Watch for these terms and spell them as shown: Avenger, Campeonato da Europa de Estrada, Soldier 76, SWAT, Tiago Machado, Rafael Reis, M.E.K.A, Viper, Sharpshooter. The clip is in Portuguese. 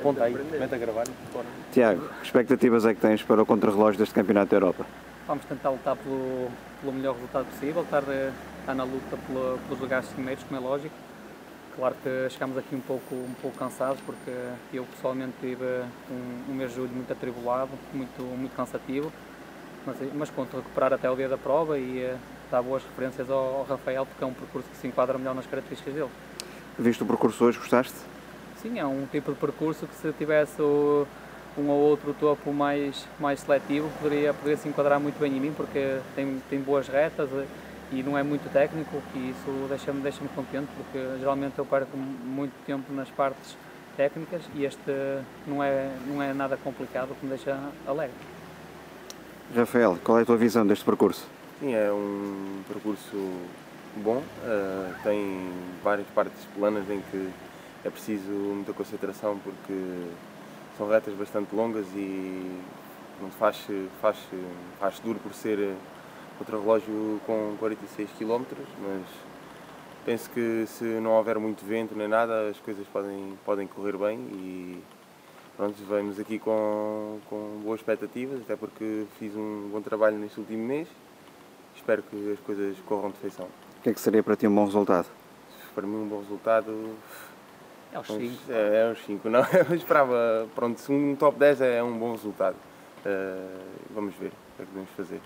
Aponta aí, mete a gravar e fora. Tiago, que expectativas é que tens para o contrarrelógio deste Campeonato da Europa? Vamos tentar lutar pelo melhor resultado possível, estar na luta pelos lugares primeiros, como é lógico. Claro que chegámos aqui um pouco cansados, porque eu pessoalmente tive um mês de julho muito atribulado, muito cansativo, mas conto recuperar até o dia da prova e dar boas referências ao Rafael, porque é um percurso que se enquadra melhor nas características dele. Viste o percurso hoje, gostaste? Sim, é um tipo de percurso que se tivesse um ou outro topo mais seletivo poderia se enquadrar muito bem em mim, porque tem boas retas e não é muito técnico, e isso deixa-me contente, porque geralmente eu perco muito tempo nas partes técnicas e este não é nada complicado, que me deixa alegre. Rafael, qual é a tua visão deste percurso? Sim, é um percurso bom, tem várias partes planas em que é preciso muita concentração, porque são retas bastante longas e faz duro por ser contrarrelógio com 46 km, mas penso que se não houver muito vento nem nada, as coisas podem correr bem e pronto, vamos aqui com boas expectativas, até porque fiz um bom trabalho neste último mês. Espero que as coisas corram de feição. O que é que seria para ti um bom resultado? Para mim um bom resultado... É os 5. É os 5, não, eu esperava, pronto, se um top 10 é um bom resultado. Vamos ver o que é que devemos fazer.